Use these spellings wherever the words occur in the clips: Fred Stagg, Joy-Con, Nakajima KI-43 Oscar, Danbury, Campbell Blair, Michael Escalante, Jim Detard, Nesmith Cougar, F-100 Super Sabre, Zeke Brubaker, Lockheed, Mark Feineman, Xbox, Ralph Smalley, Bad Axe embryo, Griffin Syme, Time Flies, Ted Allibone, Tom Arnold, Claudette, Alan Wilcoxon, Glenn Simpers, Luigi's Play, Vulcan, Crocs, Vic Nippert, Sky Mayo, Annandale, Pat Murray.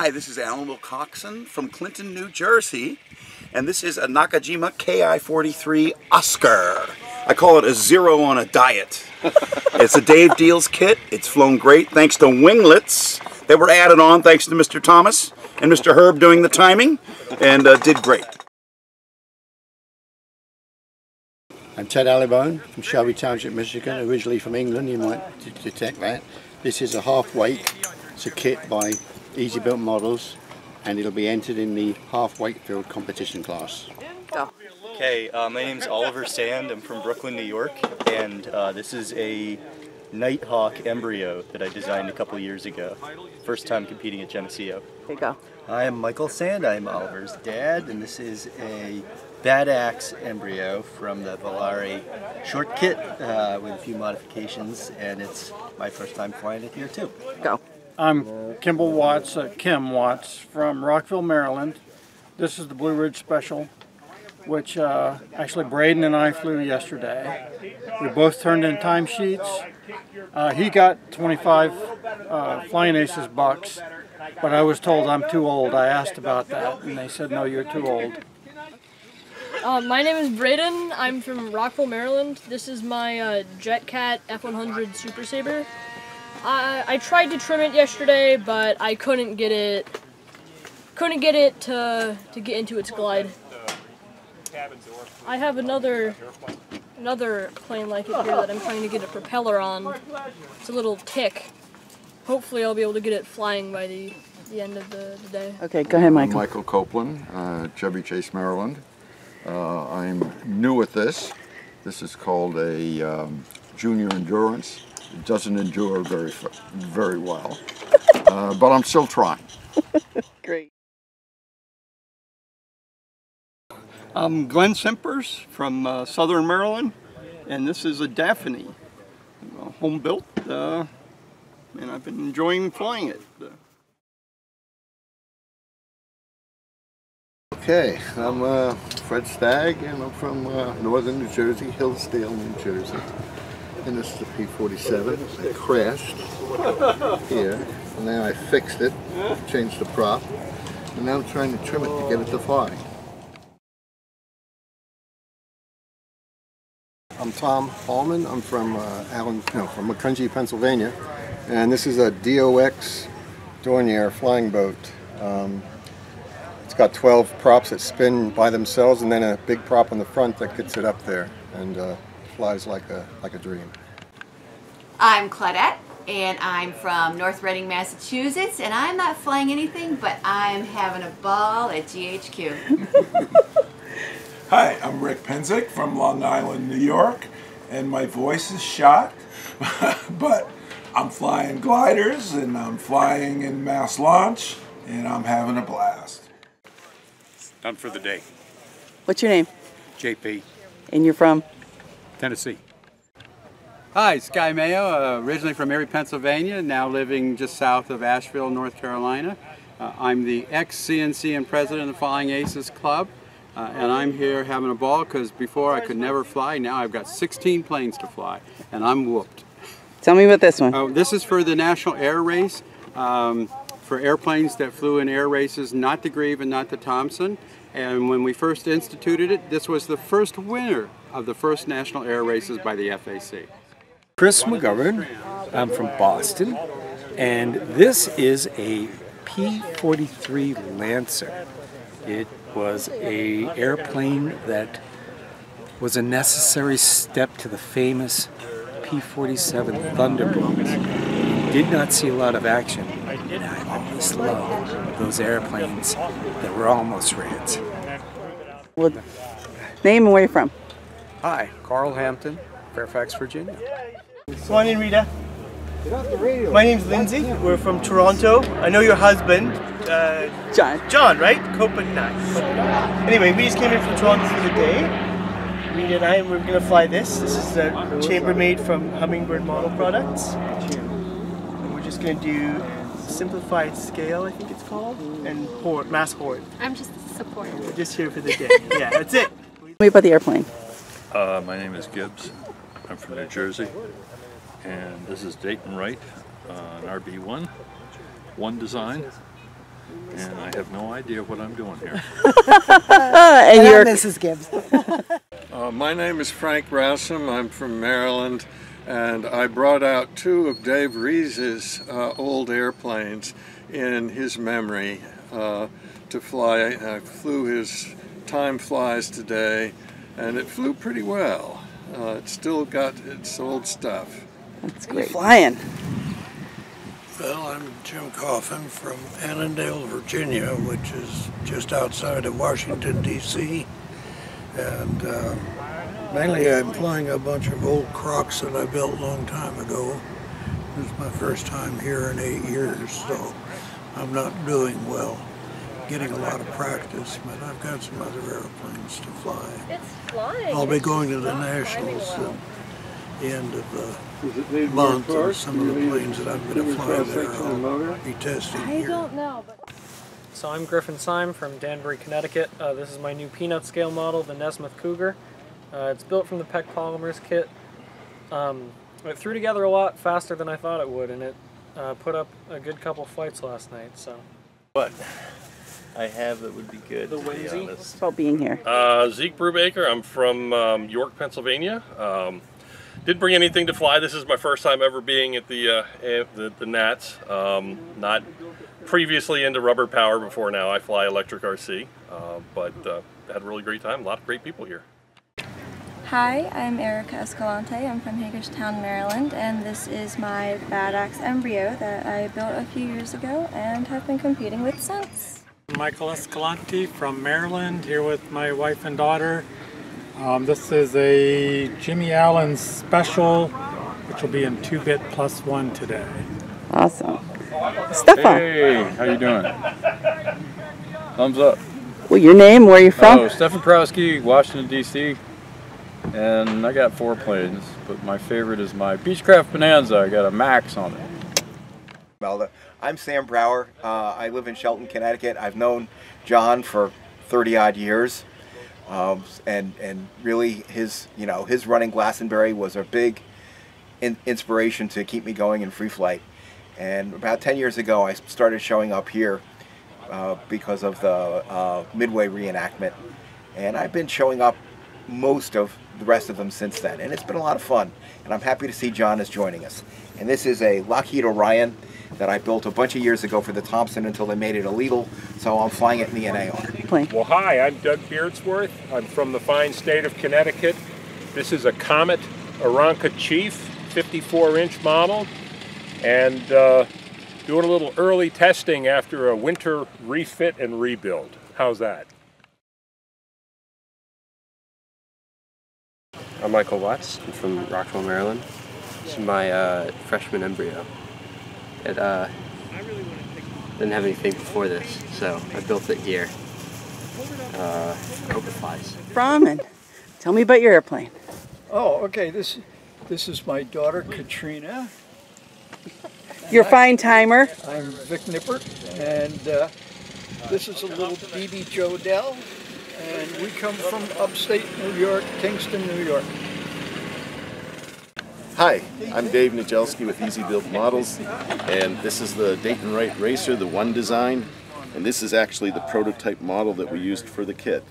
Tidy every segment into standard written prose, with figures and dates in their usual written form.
Hi, this is Alan Wilcoxon from Clinton, New Jersey, and this is a Nakajima KI-43 Oscar. I call it a zero on a diet. It's a Dave Deals kit. It's flown great thanks to winglets that were added on thanks to Mr. Thomas and Mr. Herb doing the timing, and did great. I'm Ted Allibone from Shelby Township, Michigan, originally from England, you might detect that. This is a half-wake. It's a kit by Easy-built models, and it'll be entered in the Half-Wakefield competition class. Okay, my name's Oliver Sand. I'm from Brooklyn, New York, and this is a Nighthawk embryo that I designed a couple years ago. First time competing at Geneseo. There you go. I'm Michael Sand. I'm Oliver's dad, and this is a Bad Axe embryo from the Valari Short Kit with a few modifications, and it's my first time flying it here too. Go. I'm Kimball Watts, Kim Watts, from Rockville, Maryland. This is the Blue Ridge Special, which actually Braden and I flew yesterday. We both turned in timesheets. He got 25 Flying Aces bucks, but I was told I'm too old. I asked about that, and they said, no, you're too old. My name is Braden. I'm from Rockville, Maryland. This is my JetCat F-100 Super Sabre. I tried to trim it yesterday, but I couldn't get it to get into its glide. I have another plane like it here that I'm trying to get a propeller on. It's a little tick. Hopefully I'll be able to get it flying by the end of the day. Okay, go ahead, Michael. I'm Michael Copeland, Chevy Chase, Maryland. I'm new at this. This is called a Junior Endurance. It doesn't endure very well, but I'm still trying. Great. I'm Glenn Simpers from Southern Maryland, and this is a Daphne, home built, and I've been enjoying flying it. Okay, I'm Fred Stagg, and I'm from northern New Jersey, Hillsdale, New Jersey. And this is the P-47. I crashed here, and then I fixed it, changed the prop, and now I'm trying to trim it to get it to fly. I'm Tom Hallman. I'm from from Macungie, Pennsylvania, and this is a DOX Dornier flying boat. It's got 12 props that spin by themselves, and then a big prop on the front that gets it up there, and flies like a dream. I'm Claudette, and I'm from North Reading, Massachusetts, and I'm not flying anything, but I'm having a ball at GHQ. Hi, I'm Rick Penzick from Long Island, New York, and my voice is shot, but I'm flying gliders, and I'm flying in mass launch, and I'm having a blast. Done for the day. What's your name? JP. And you're from? Tennessee. Hi, Sky Mayo, originally from Erie, Pennsylvania, now living just south of Asheville, North Carolina. I'm the ex-CNC and president of the Flying Aces Club, and I'm here having a ball because before I could never fly. Now I've got 16 planes to fly, and I'm whooped. Tell me about this one. This is for the National Air Race, for airplanes that flew in air races, not the Grieve and not the Thompson. And when we first instituted it, this was the first winner of the first National Air Races by the FAC. Chris McGovern, I'm from Boston, and this is a P-43 Lancer. It was an airplane that was a necessary step to the famous P-47 Thunderbolt. Did not see a lot of action. And I always loved those airplanes that were almost rants. Well, name and where you from? Hi, Carl Hampton, Fairfax, Virginia. Good morning, Rita. My name's Lindsay. We're from Toronto. I know your husband, John. John, right? Copeland. Anyway, we just came in from Toronto for the day. Rita and I, we're going to fly this. This is the Chambermaid from Hummingbird Model Products. And we're just going to do simplified scale, I think it's called, and horde, mass horde. I'm just a support. We're just here for the day. Yeah, that's it. Tell me about the airplane. My name is Gibbs. I'm from New Jersey, and this is Dayton Wright, an RB1, one design, and I have no idea what I'm doing here. And you're Mrs. Gibbs. My name is Frank Rassam. I'm from Maryland, and I brought out two of Dave Rees's old airplanes in his memory to fly. I flew his Time Flies Today, and it flew pretty well. It's still got its old stuff. That's great. Flying. Well, I'm Jim Coffin from Annandale, Virginia, which is just outside of Washington, D.C. And mainly I'm flying a bunch of old Crocs that I built a long time ago. This is my first time here in 8 years, so I'm not doing well. Getting a lot of practice, but I've got some other airplanes to fly. It's flying. I'll be going to the Nationals at the end of the month, and some of the planes that I'm going to fly there I'll be testing here. I don't know. But... So I'm Griffin Syme from Danbury, Connecticut. This is my new peanut scale model, the Nesmith Cougar. It's built from the Peck Polymers kit. It threw together a lot faster than I thought it would, and it put up a good couple flights last night. So. What? I have that would be good, to be honest. About being here. Zeke Brubaker. I'm from York, Pennsylvania. Didn't bring anything to fly. This is my first time ever being at the NATS. Not previously into rubber power before now. I fly electric RC, but had a really great time. A lot of great people here. Hi, I'm Erica Escalante. I'm from Hagerstown, Maryland, and this is my Bad Axe embryo that I built a few years ago and have been competing with since. Michael Escalante from Maryland, here with my wife and daughter. This is a Jimmy Allen special, which will be in 2-bit plus one today. Awesome. Stefan. Hey, how you doing? Thumbs up. Well, your name, where you're from? Oh, Stefan Prowski, Washington, D.C. And I got 4 planes, but my favorite is my Beechcraft Bonanza. I got a Max on it. Melda. I'm Sam Brower. I live in Shelton, Connecticut. I've known John for 30-odd years, and really his running Glastonbury was a big inspiration to keep me going in free flight. And about 10 years ago, I started showing up here because of the Midway reenactment, and I've been showing up most of the rest of them since then. And it's been a lot of fun, and I'm happy to see John is joining us. And this is a Lockheed Orion that I built a bunch of years ago for the Thompson until they made it illegal, so I'm flying it in the NAR. Well, hi, I'm Doug Beardsworth. I'm from the fine state of Connecticut. This is a Comet Aranca Chief 54-inch model, and doing a little early testing after a winter refit and rebuild. How's that? I'm Michael Watts. I'm from Rockville, Maryland. This is my freshman embryo. It didn't have anything before this, so I built it here. I hope it flies. Brahman, tell me about your airplane. Oh, okay. This is my daughter Katrina. Your fine timer. I'm Vic Nippert, and this is a little BB Jodell, and we come from upstate New York, Kingston, New York. Hi, I'm Dave Nijelski with Easy-Built Models, and this is the Dayton Wright Racer, the One Design, and this is actually the prototype model that we used for the kit.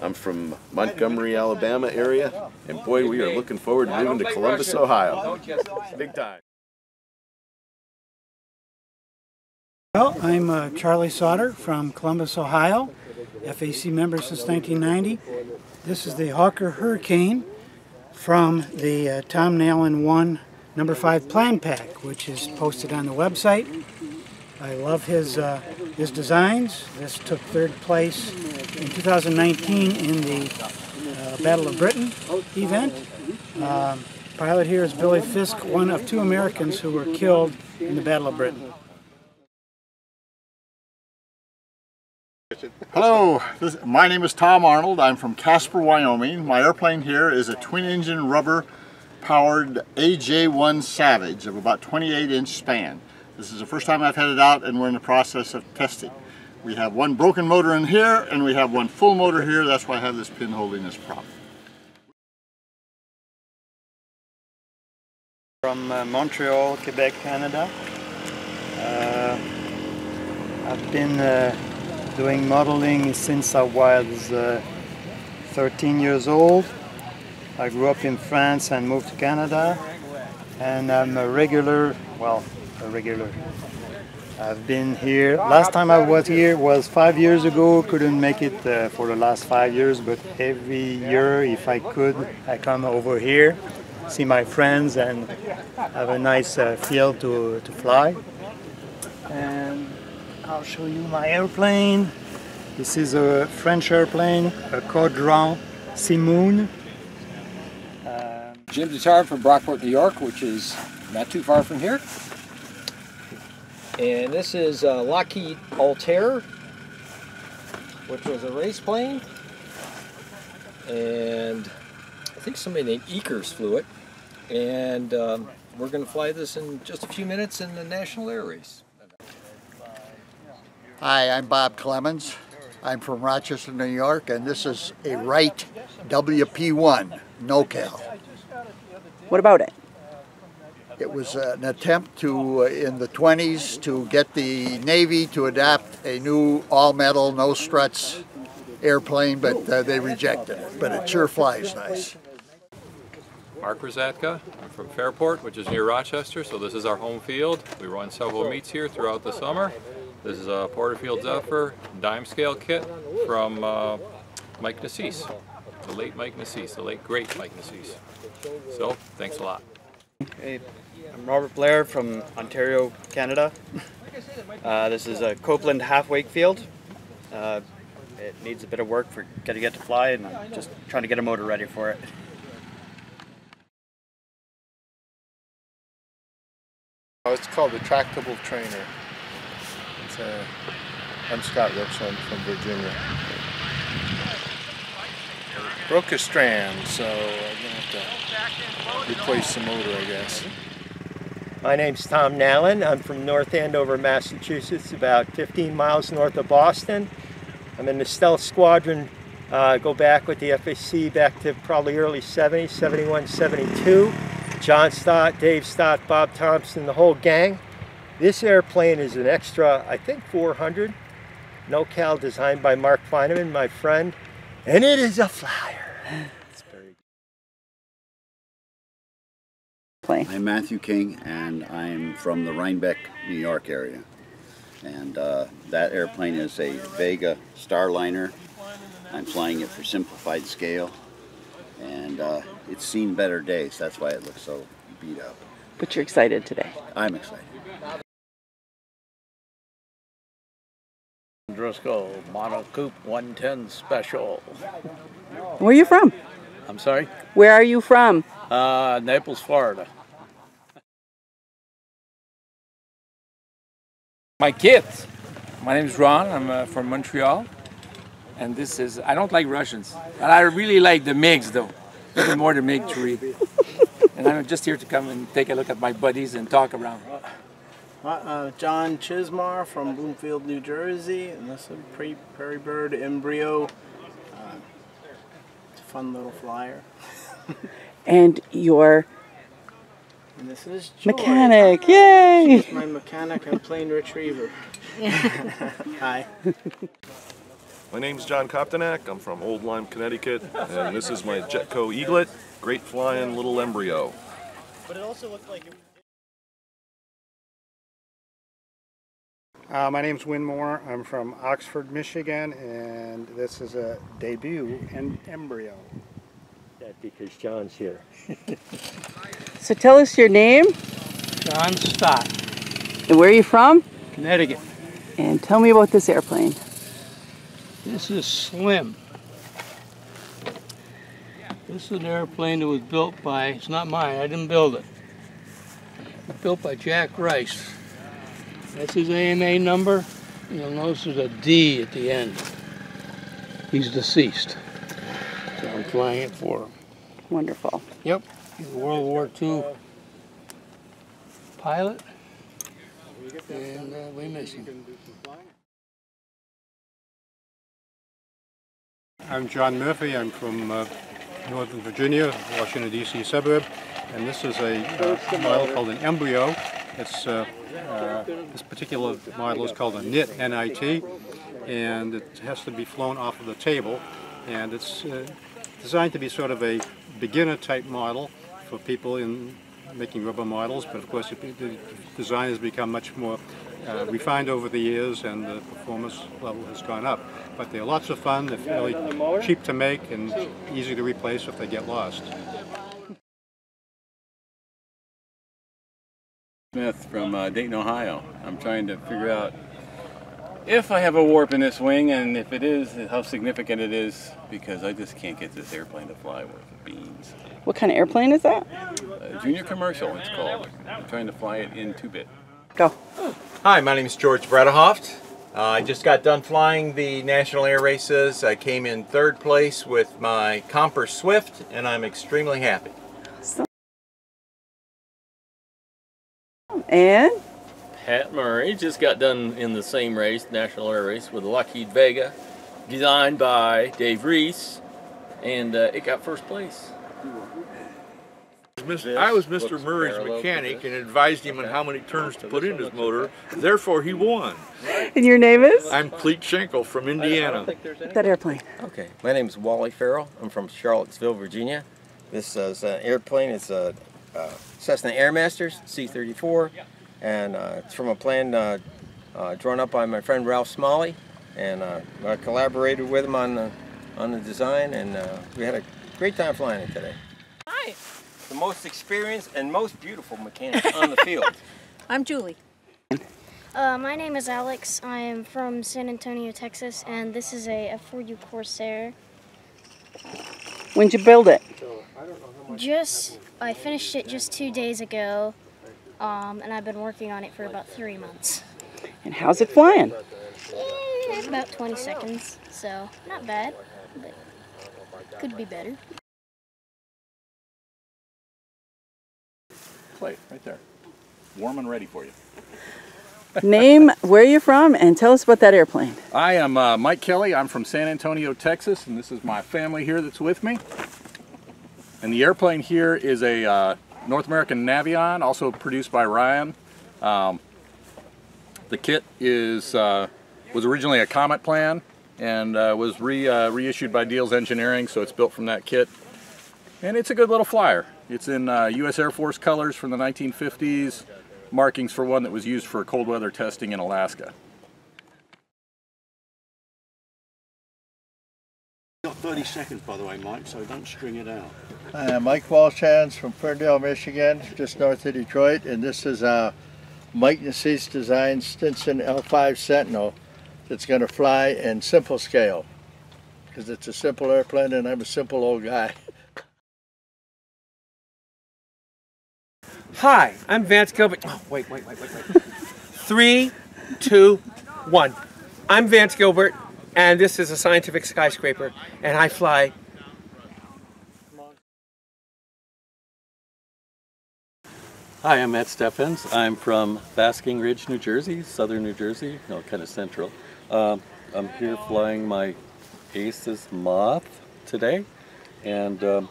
I'm from Montgomery, Alabama area, and boy, we are looking forward to moving to Columbus, Ohio. Big time. Well, I'm Charlie Sauter from Columbus, Ohio, FAC member since 1990. This is the Hawker Hurricane from the Tom Nallen 1 number 5 plan pack, which is posted on the website. I love his designs. This took 3rd place in 2019 in the Battle of Britain event. Pilot here is Billy Fisk, one of 2 Americans who were killed in the Battle of Britain. Hello, my name is Tom Arnold. I'm from Casper, Wyoming. My airplane here is a twin-engine rubber-powered AJ-1 Savage of about 28-inch span. This is the first time I've had it out, and we're in the process of testing. We have one broken motor in here, and we have one full motor here. That's why I have this pin holding this prop. From Montreal, Quebec, Canada. I've been doing modeling since I was 13 years old. I grew up in France and moved to Canada, and I'm a regular, I've been here. Last time I was here was 5 years ago. Couldn't make it for the last 5 years, but every year, if I could, I come over here, see my friends, and have a nice field to fly. And I'll show you my airplane. This is a French airplane, a Caudron Simoon. Jim Detard from Brockport, New York, which is not too far from here. And this is a Lockheed Altair, which was a race plane. And I think somebody named Eakers flew it. And we're going to fly this in just a few minutes in the National Air Race. Hi, I'm Bob Clemens. I'm from Rochester, New York, and this is a Wright WP-1 NoCal. What about it? It was an attempt to, in the 20s, to get the Navy to adopt a new all-metal, no-struts airplane, but they rejected it. But it sure flies nice. Mark Rosatka. I'm from Fairport, which is near Rochester, so this is our home field. We run several meets here throughout the summer. This is a Porterfield Zephyr dime scale kit from Mike Nassese, the late Mike Nassese, the late great Mike Nassese. So, thanks a lot. Hey, I'm Robert Blair from Ontario, Canada. This is a Copeland Half-Wakefield. It needs a bit of work for to get to fly, and I'm just trying to get a motor ready for it. Oh, it's called the Tractable Trainer. It's I'm Scott Richland from Virginia. Broke a strand, so I'm going to have to replace the motor, I guess. My name's Tom Nallen. I'm from North Andover, Massachusetts, about 15 miles north of Boston. I'm in the Stealth Squadron, go back with the FAC back to probably early 70s, 71, 72. John Stott, Dave Stott, Bob Thompson, the whole gang. This airplane is an extra, I think, 400. NoCal, designed by Mark Feineman, my friend. And it is a flyer. It's very good. I'm Matthew King, and I'm from the Rhinebeck, New York area. And that airplane is a Vega Starliner. I'm flying it for simplified scale. And it's seen better days. That's why it looks so beat up. But you're excited today. I'm excited. Driscoll, Mono Coupe 110 Special. Where are you from? I'm sorry? Where are you from? Naples, Florida. My kids. My name is Ron. I'm from Montreal. And this is, I don't like Russians, but I really like the MiGs though. Even more the MiG to read. And I'm just here to come and take a look at my buddies and talk around. John Chismar from Bloomfield, New Jersey, and this is a prairie bird embryo. It's a fun little flyer. And your and this is Joy. Mechanic, yay! She's my mechanic and plane retriever. Hi. My name's John Koptenak. I'm from Old Lyme, Connecticut, and this is my Jetco Eaglet, great flying little embryo. But it also looked like. My name's Win Moore. I'm from Oxford, Michigan, and this is a debut and embryo. That's because John's here. So tell us your name. John Stott. And where are you from? Connecticut. And tell me about this airplane. This is Slim. This is an airplane that was built by, it's not mine, I didn't build it. It was built by Jack Rice. That's his AMA number. You'll notice there's a D at the end. He's deceased. So I'm flying it for him. Wonderful. Yep. He's a World War II pilot. And we miss him. I'm John Murphy. I'm from Northern Virginia, Washington, D.C. suburb. And this is a model called an embryo. It's this particular model is called a NIT, N-I-T, and it has to be flown off of the table, and it's designed to be sort of a beginner type model for people in making rubber models, but of course the design has become much more refined over the years, and the performance level has gone up. But they're lots of fun, they're fairly cheap to make and easy to replace if they get lost. Smith from Dayton, Ohio. I'm trying to figure out if I have a warp in this wing, and if it is, how significant it is, because I just can't get this airplane to fly with the beans. What kind of airplane is that? Junior Commercial, it's called. I'm trying to fly it in 2-bit. Go. Hi, my name is George Bredehoft. I just got done flying the National Air Races. I came in 3rd place with my Comper Swift, and I'm extremely happy. And? Pat Murray just got done in the same race, National Air Race, with the Lockheed Vega, designed by Dave Reese, and it got 1st place. I was Mr. Murray's mechanic and advised him on how many turns to put in his motor, therefore he won. And your name is? I'm Cleet Schenkel from Indiana. That airplane. Okay, my name is Wally Farrell. I'm from Charlottesville, Virginia. This is an airplane. It's a Cessna Airmasters C-34, and it's from a plan drawn up by my friend Ralph Smalley, and I collaborated with him on the design, and we had a great time flying it today. Hi. The most experienced and most beautiful mechanic on the field. I'm Julie. My name is Alex. I am from San Antonio, Texas, and this is a F4U Corsair. When'd you build it? I finished it just 2 days ago, and I've been working on it for about 3 months. And how's it flying? About 20 seconds, so not bad, but could be better. Plate right there, warm and ready for you. Name, where you're from, and tell us about that airplane. I am Mike Kelly. I'm from San Antonio, Texas, and this is my family here that's with me. And the airplane here is a North American Navion, also produced by Ryan. The kit is was originally a Comet plan, and was reissued by Deals Engineering, so it's built from that kit. And it's a good little flyer. It's in U.S. Air Force colors from the 1950s, markings for one that was used for cold weather testing in Alaska. 30 seconds, by the way, Mike, so don't string it out. Mike Walshans from Ferndale, Michigan, just north of Detroit, and this is Mike Nassif's designed Stinson L5 Sentinel that's going to fly in simple scale, because it's a simple airplane and I'm a simple old guy. Hi, I'm Vance Gilbert. Oh, wait. 3, 2, 1. I'm Vance Gilbert. And this is a scientific skyscraper, and I fly. Hi, I'm Matt Steffens. I'm from Basking Ridge, New Jersey, southern New Jersey, no, kind of central. I'm here flying my Aces Moth today, and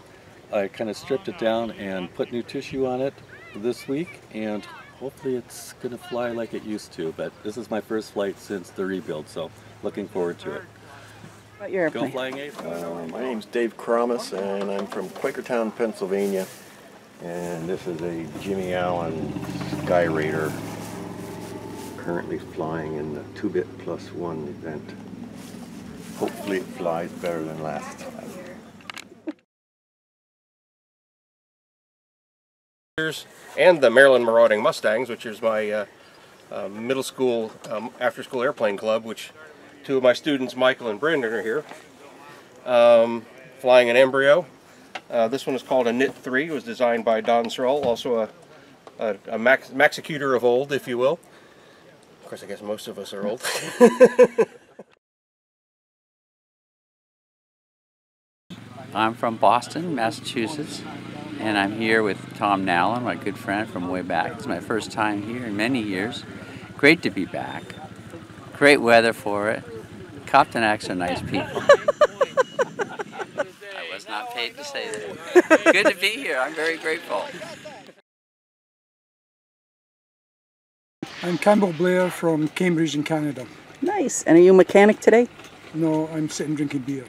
I kind of stripped it down and put new tissue on it this week, and hopefully it's going to fly like it used to, but this is my 1st flight since the rebuild, so looking forward to it. What your airplane? Go Flying Ape. My name's Dave Cromis, and I'm from Quakertown, Pennsylvania, and this is a Jimmy Allen Sky Raider, currently flying in the 2-bit+1 event. Hopefully it flies better than last time. And the Maryland Marauding Mustangs, which is my middle school after-school airplane club, which two of my students, Michael and Brendan, are here, flying an embryo. This one is called a Knit 3. It was designed by Don Sroll, also a Maxicutor of old, if you will. Of course, I guess most of us are old. I'm from Boston, Massachusetts. And I'm here with Tom Nallon, my good friend from way back. It's my 1st time here in many years. Great to be back. Great weather for it. Coptenacs are nice people. I was not paid to say that. Good to be here. I'm very grateful. I'm Campbell Blair from Cambridge in Canada. Nice. And are you a mechanic today? No, I'm sitting drinking beer.